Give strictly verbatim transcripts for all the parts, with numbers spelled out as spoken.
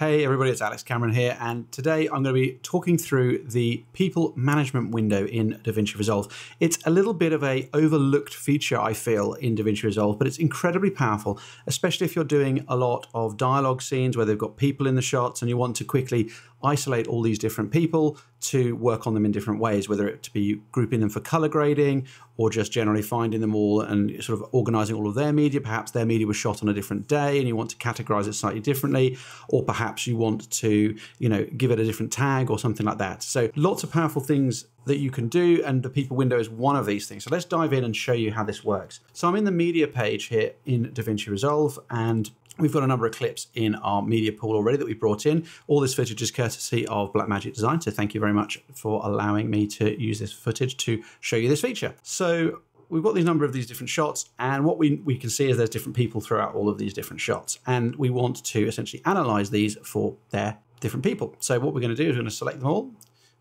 Hey everybody, it's Alex Cameron here, and today I'm going to be talking through the People Management window in DaVinci Resolve. It's a little bit of an overlooked feature, I feel, in DaVinci Resolve, but it's incredibly powerful, especially if you're doing a lot of dialogue scenes where they've got people in the shots and you want to quickly isolate all these different people to work on them in different ways, whether it to be grouping them for color grading or just generally finding them all and sort of organizing all of their media. Perhaps their media was shot on a different day and you want to categorize it slightly differently, or perhaps you want to, you know, give it a different tag or something like that. So lots of powerful things that you can do, and the people window is one of these things. So let's dive in and show you how this works. So I'm in the media page here in DaVinci Resolve, and we've got a number of clips in our media pool already that we brought in. All this footage is courtesy of Blackmagic Design, so thank you very much for allowing me to use this footage to show you this feature. So we've got these number of these different shots, and what we, we can see is there's different people throughout all of these different shots, and we want to essentially analyze these for their different people. So what we're going to do is we're going to select them all,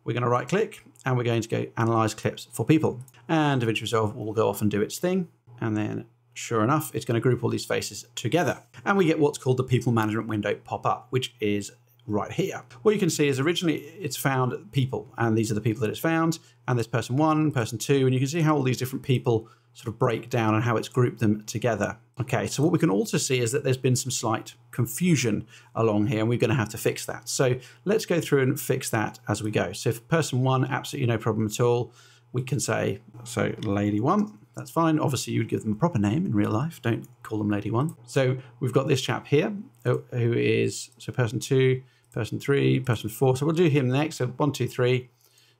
we're going to right click, and we're going to go analyze clips for people. And DaVinci Resolve will go off and do its thing, and then sure enough, it's going to group all these faces together. And we get what's called the People Management window pop up, which is right here. What you can see is originally it's found people, and these are the people that it's found, and there's person one, person two, and you can see how all these different people sort of break down and how it's grouped them together. Okay, so what we can also see is that there's been some slight confusion along here, and we're going to have to fix that. So let's go through and fix that as we go. So for person one, absolutely no problem at all. We can say, so lady one, that's fine. Obviously you'd give them a proper name in real life. Don't call them lady one. So we've got this chap here who is, so person two, person three, person four. So we'll do him next. So one, two, three.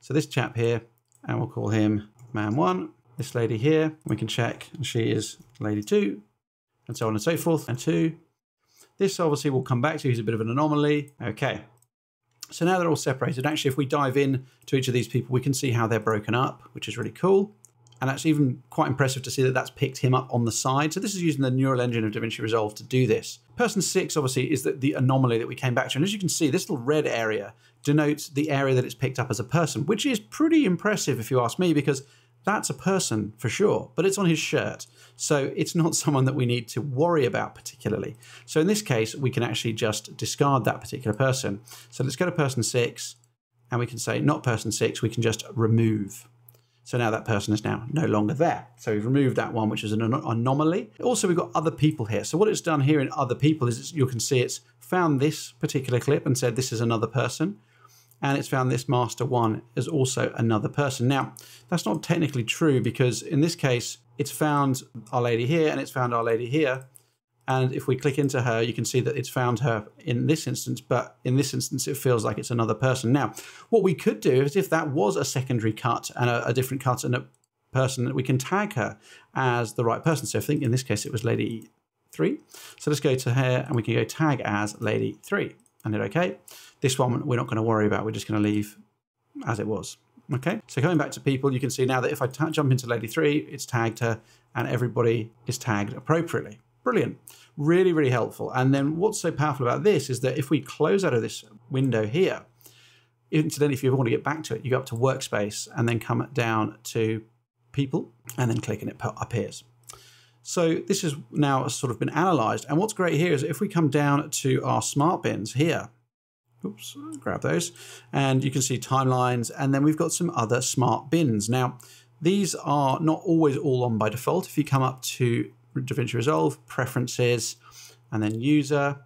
So this chap here, and we'll call him man one. This lady here, we can check, and she is lady two, and so on and so forth, and two. This obviously will come back to, he's a bit of an anomaly. Okay. So now they're all separated. Actually, if we dive in to each of these people, we can see how they're broken up, which is really cool. And that's even quite impressive to see that that's picked him up on the side. So this is using the neural engine of DaVinci Resolve to do this. Person six, obviously, is the, the anomaly that we came back to. And as you can see, this little red area denotes the area that it's picked up as a person, which is pretty impressive if you ask me, because that's a person for sure, but it's on his shirt. So it's not someone that we need to worry about particularly. So in this case, we can actually just discard that particular person. So let's go to person six, and we can say not person six, we can just remove. So now that person is now no longer there. So we've removed that one, which is an anomaly. Also, we've got other people here. So what it's done here in other people is it's, you can see it's found this particular clip and said this is another person. And it's found this master one is also another person. Now, that's not technically true, because in this case, it's found our lady here and it's found our lady here. And if we click into her, you can see that it's found her in this instance, but in this instance, it feels like it's another person. Now, what we could do is if that was a secondary cut and a, a different cut and a person, that we can tag her as the right person. So I think in this case, it was lady three. So let's go to her and we can go tag as lady three. And hit okay. This one we're not going to worry about. We're just going to leave as it was. Okay. So coming back to people, you can see now that if I jump into lady three, it's tagged her and everybody is tagged appropriately. Brilliant. Really, really helpful. And then what's so powerful about this is that if we close out of this window here, incidentally, if you ever want to get back to it, you go up to workspace and then come down to people and then click and it appears. So this has now sort of been analyzed. And what's great here is if we come down to our smart bins here, oops, grab those, and you can see timelines, and then we've got some other smart bins. Now, these are not always all on by default. If you come up to DaVinci Resolve, preferences, and then user,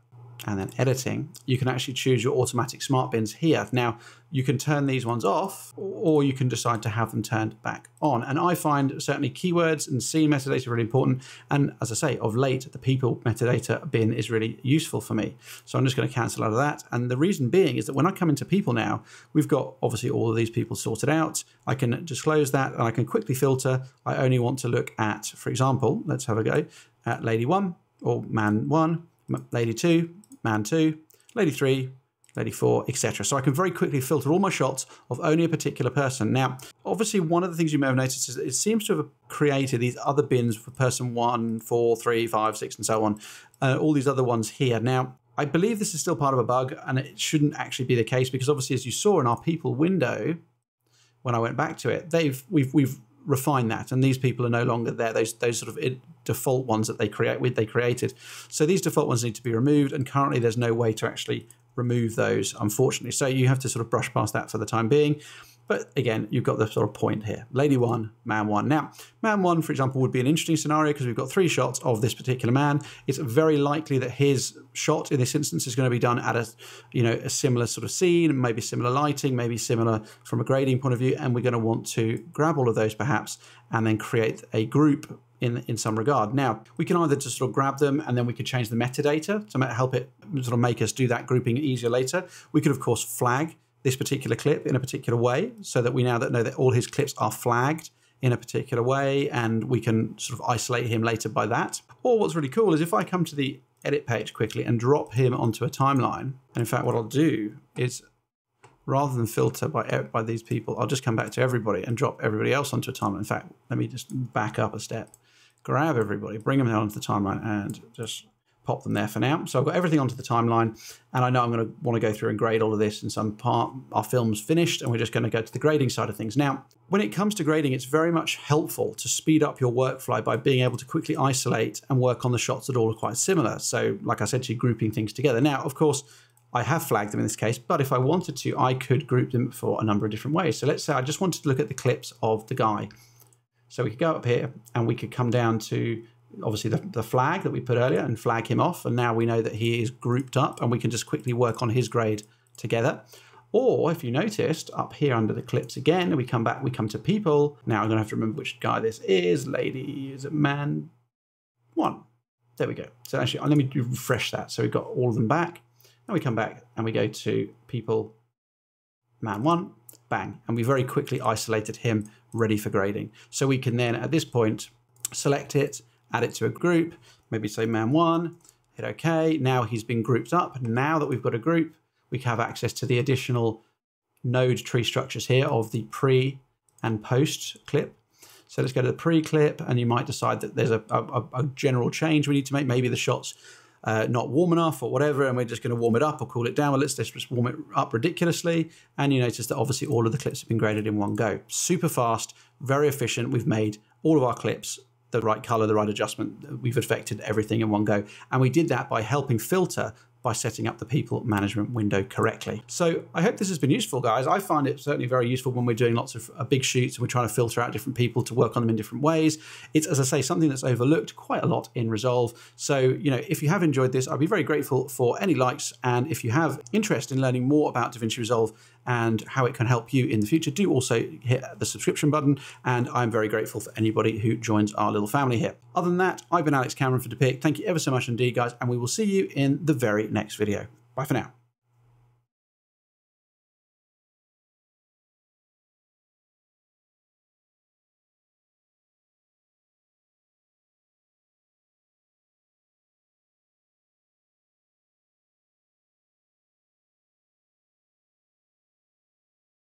and then editing, you can actually choose your automatic smart bins here. Now, you can turn these ones off, or you can decide to have them turned back on. And I find certainly keywords and C metadata really important. And as I say, of late, the people metadata bin is really useful for me. So I'm just going to cancel out of that. And the reason being is that when I come into people now, we've got obviously all of these people sorted out. I can disclose that and I can quickly filter. I only want to look at, for example, let's have a go at lady one or man one, lady two, man two, lady three, lady four, et cetera. So I can very quickly filter all my shots of only a particular person. Now, obviously one of the things you may have noticed is that it seems to have created these other bins for person one, four, three, five, six, and so on. Uh, all these other ones here. Now, I believe this is still part of a bug and it shouldn't actually be the case, because obviously as you saw in our people window, when I went back to it, they've we've, we've refine that, and these people are no longer there. Those those sort of default ones that they create with they created. So these default ones need to be removed, and currently there's no way to actually remove those, unfortunately. So you have to sort of brush past that for the time being. But again, you've got the sort of point here. Lady one, man one. Now, man one, for example, would be an interesting scenario because we've got three shots of this particular man. It's very likely that his shot in this instance is going to be done at a, you know, a similar sort of scene, maybe similar lighting, maybe similar from a grading point of view. And we're going to want to grab all of those perhaps and then create a group In, in some regard. Now, we can either just sort of grab them and then we could change the metadata to help it sort of make us do that grouping easier later. We could, of course, flag this particular clip in a particular way so that we now that know that all his clips are flagged in a particular way and we can sort of isolate him later by that. Or what's really cool is if I come to the edit page quickly and drop him onto a timeline, and in fact, what I'll do is rather than filter by, by these people, I'll just come back to everybody and drop everybody else onto a timeline. In fact, let me just back up a step. Grab everybody, bring them onto the timeline and just pop them there for now. So I've got everything onto the timeline and I know I'm going to want to go through and grade all of this in some part. Our film's finished and we're just going to go to the grading side of things. Now, when it comes to grading, it's very much helpful to speed up your workflow by being able to quickly isolate and work on the shots that all are quite similar. So like I said to you, grouping things together. Now, of course, I have flagged them in this case, but if I wanted to, I could group them for a number of different ways. So let's say I just wanted to look at the clips of the guy. So we could go up here and we could come down to obviously the, the flag that we put earlier and flag him off. And now we know that he is grouped up and we can just quickly work on his grade together. Or if you noticed up here under the clips again, we come back, we come to people. Now I'm going to have to remember which guy this is. Lady, is it man one? There we go. So actually, let me refresh that. So we've got all of them back. And we come back and we go to people, man one. Bang, and we very quickly isolated him ready for grading. So we can then at this point select it, add it to a group, maybe say man one, hit okay. Now he's been grouped up. Now that we've got a group, we have access to the additional node tree structures here of the pre and post clip. So let's go to the pre clip and you might decide that there's a, a, a general change we need to make. Maybe the shot's Uh, not warm enough or whatever, and we're just going to warm it up or cool it down. Well, let's just warm it up ridiculously. And you notice that obviously all of the clips have been graded in one go. Super fast, very efficient. We've made all of our clips the right color, the right adjustment. We've affected everything in one go. And we did that by helping filter by setting up the people management window correctly. So I hope this has been useful, guys. I find it certainly very useful when we're doing lots of uh, big shoots and we're trying to filter out different people to work on them in different ways. It's, as I say, something that's overlooked quite a lot in Resolve. So, you know, if you have enjoyed this, I'd be very grateful for any likes. And if you have interest in learning more about DaVinci Resolve and how it can help you in the future, do also hit the subscription button. And I'm very grateful for anybody who joins our little family here. Other than that, I've been Alex Cameron for Depiqd. Thank you ever so much indeed, guys. And we will see you in the very next video. Bye for now.